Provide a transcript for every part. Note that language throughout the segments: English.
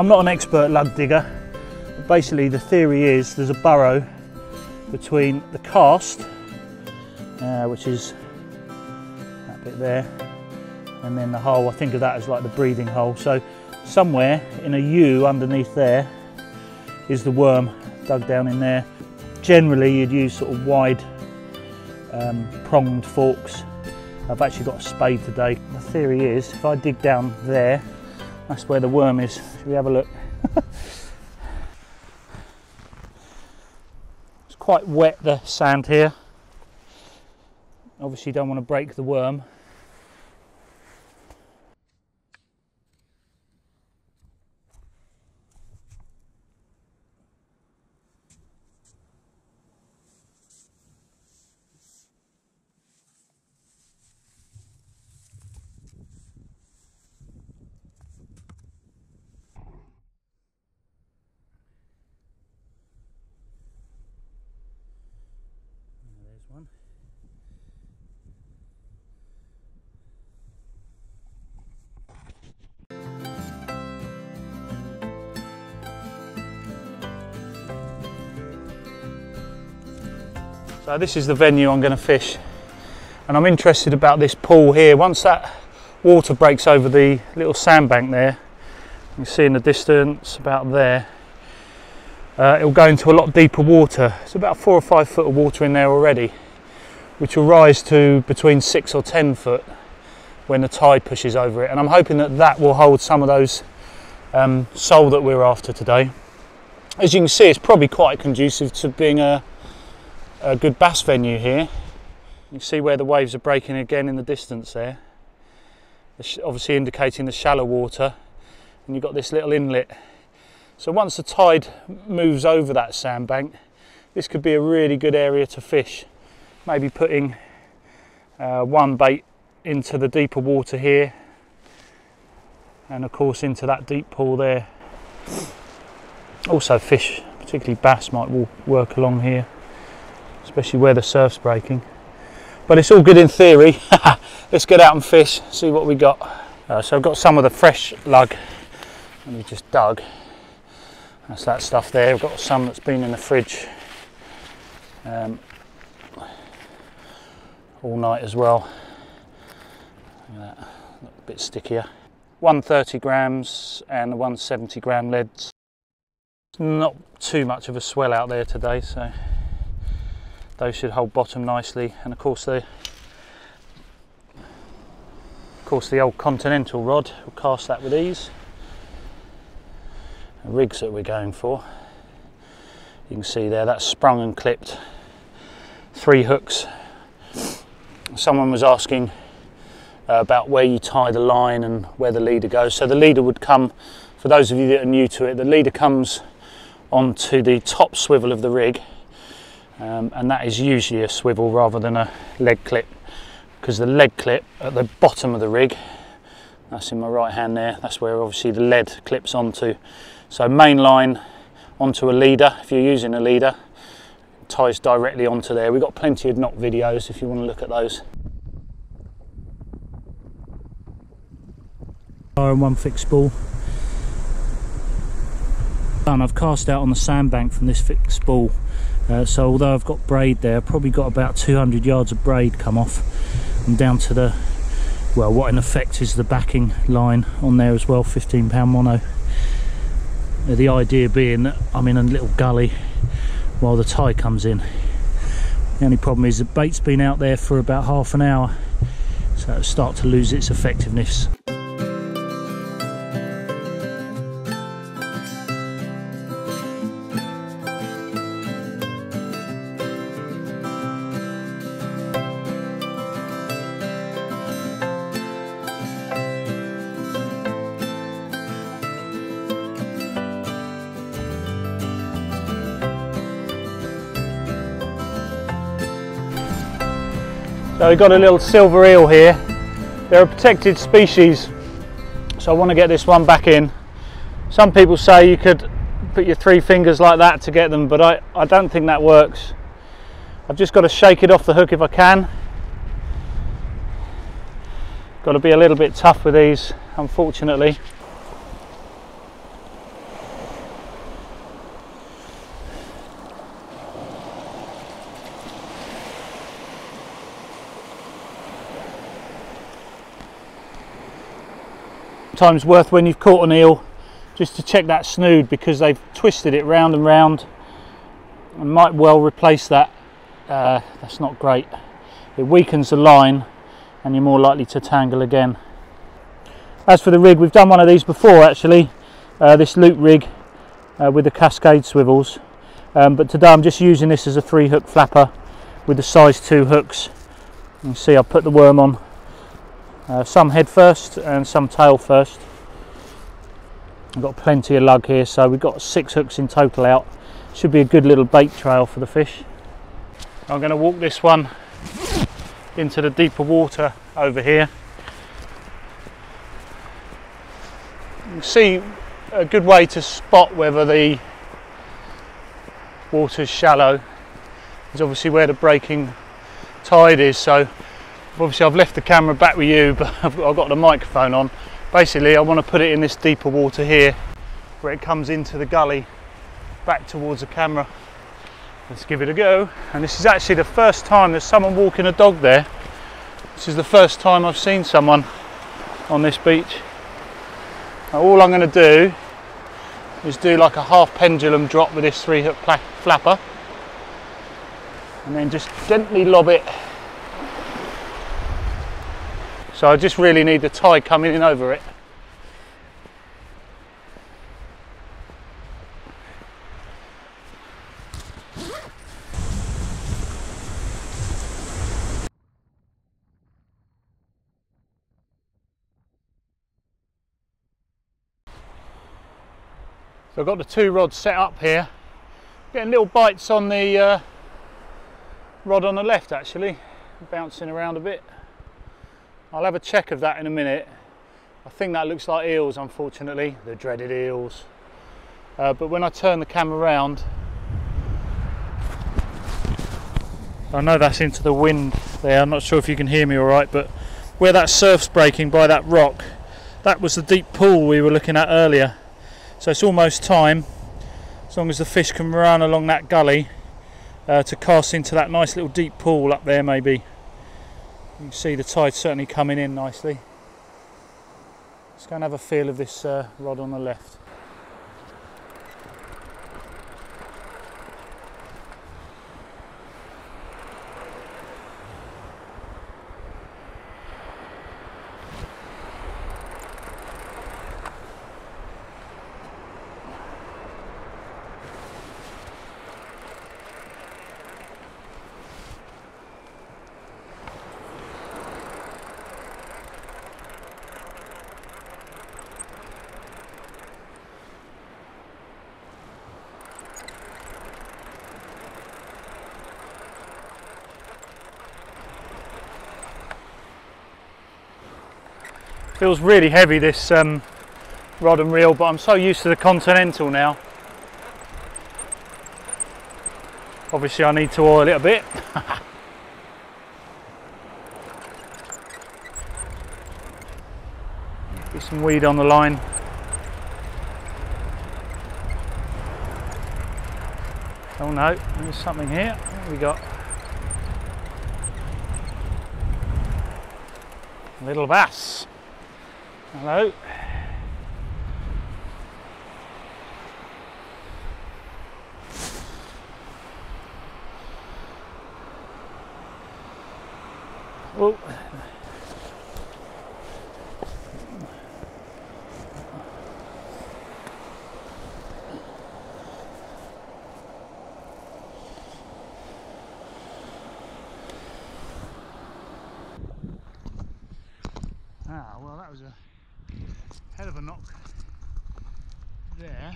I'm not an expert lug digger, but basically the theory is there's a burrow between the cast, which is that bit there, and then the hole. I think of that as like the breathing hole. So somewhere in a U underneath there is the worm dug down in there. Generally you'd use sort of wide pronged forks. I've actually got a spade today. The theory is if I dig down there, that's where the worm is. Should we have a look? It's quite wet, the sand here. Obviously don't want to break the worm. One. So this is the venue I'm going to fish, and I'm interested about this pool here. Once that water breaks over the little sandbank there, you can see in the distance about there, it'll go into a lot deeper water. It's about 4 or 5 foot of water in there already, which will rise to between 6 or 10 foot when the tide pushes over it. And I'm hoping that that will hold some of those sole that we're after today. As you can see, it's probably quite conducive to being a good bass venue here. You can see where the waves are breaking again in the distance there. It's obviously indicating the shallow water, and you've got this little inlet. So once the tide moves over that sandbank, this could be a really good area to fish. Maybe putting one bait into the deeper water here, and of course into that deep pool there. Also fish, particularly bass, might work along here, especially where the surf's breaking. But it's all good in theory. Let's get out and fish, see what we got. So I've got some of the fresh lug that we just dug. That's that stuff there. We've got some that's been in the fridge all night as well. Look at that, a bit stickier. 130 grams and the 170 gram leads. Not too much of a swell out there today, so those should hold bottom nicely. And of course the old continental rod, we'll cast that with ease. The rigs that we're going for, you can see there, that's sprung and clipped, 3 hooks. Someone was asking about where you tie the line and where the leader goes. So the leader would come, for those of you that are new to it, the leader comes onto the top swivel of the rig, and that is usually a swivel rather than a leg clip, because the leg clip at the bottom of the rig, that's in my right hand there, that's where obviously the lead clips onto. So main line onto a leader, if you're using a leader, ties directly onto there. We've got plenty of knot videos if you want to look at those. And one fixed spool. And I've cast out on the sandbank from this fixed spool. So although I've got braid there, I've probably got about 200 yards of braid come off. I'm down to the, well, what in effect is the backing line on there as well, 15-pound mono. The idea being that I'm in a little gully while the tide comes in. The only problem is the bait's been out there for about half an hour, so it'll start to lose its effectiveness. So we've got a little silver eel here. They're a protected species, so I want to get this one back in. Some people say you could put your 3 fingers like that to get them, but I don't think that works. I've just got to shake it off the hook if I can. Got to be a little bit tough with these, unfortunately. times worth when you've caught an eel, just to check that snood, because they've twisted it round and round. I might well replace that. That's not great. It weakens the line and you're more likely to tangle again. As for the rig, we've done one of these before actually, this loop rig with the cascade swivels, but today I'm just using this as a 3-hook flapper with the size 2 hooks. You can see I've put the worm on, some head first and some tail first. I've got plenty of lug here, so we've got 6 hooks in total out. Should be a good little bait trail for the fish. I'm going to walk this one into the deeper water over here. You can see a good way to spot whether the water's shallow is obviously where the breaking tide is. So obviously I've left the camera back with you, but I've got the microphone on. Basically I want to put it in this deeper water here where it comes into the gully back towards the camera. Let's give it a go. And this is actually the first time there's someone walking a dog there. This is the first time I've seen someone on this beach. Now, all I'm going to do is do like a half pendulum drop with this 3-hook flapper, and then just gently lob it. So I just really need the tide coming in over it. So I've got the 2 rods set up here. Getting little bites on the rod on the left actually, bouncing around a bit. I'll have a check of that in a minute. I think that looks like eels, unfortunately, the dreaded eels. But when I turn the camera around, I know that's into the wind there. I'm not sure if you can hear me all right, but where that surf's breaking by that rock, that was the deep pool we were looking at earlier. So it's almost time, as long as the fish can run along that gully, to cast into that nice little deep pool up there maybe. You can see the tide certainly coming in nicely. Let's go and have a feel of this rod on the left. Feels really heavy, this rod and reel, but I'm so used to the Continental now. Obviously I need to oil it a bit. Get some weed on the line. Oh no, there's something here. What have we got? A little bass. Hello. Oh. Ah, well, that was a hell of a knock there.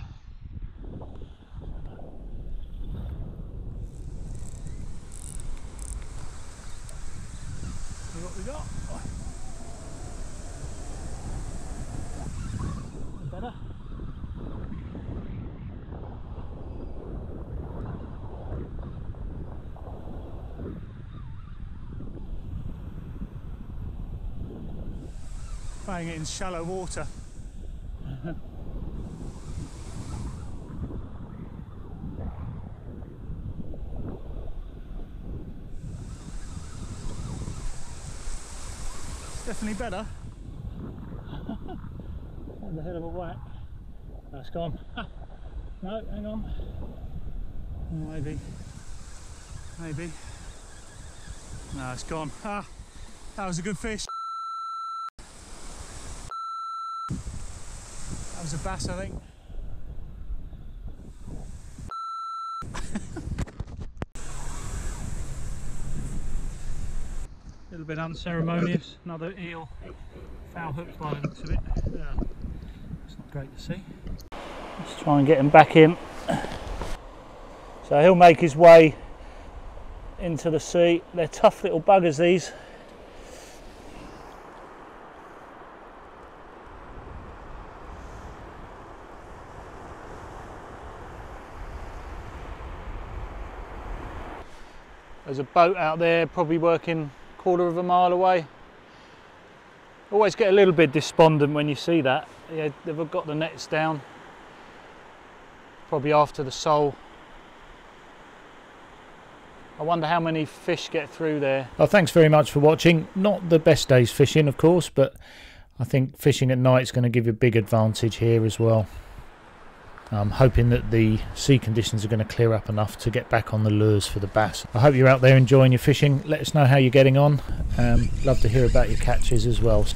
What we got? Better? Playing it in shallow water. Definitely better. hell of a whack. That's gone. Ah, no, hang on. Maybe. Maybe. No, it's gone. Ah, that was a good fish. That was a bass, I think. A little bit unceremonious, another eel. Foul hook's by the looks of it. Yeah. It's not great to see. Let's try and get him back in. So he'll make his way into the sea. They're tough little buggers, these. There's a boat out there, probably working a quarter of a mile away. Always get a little bit despondent when you see that. Yeah, they've got the nets down, probably after the sole. I wonder how many fish get through there. Well, thanks very much for watching. Not the best day's fishing, of course, but I think fishing at night is going to give you a big advantage here as well. I'm hoping that the sea conditions are going to clear up enough to get back on the lures for the bass. I hope you're out there enjoying your fishing. Let us know how you're getting on. Love to hear about your catches as well.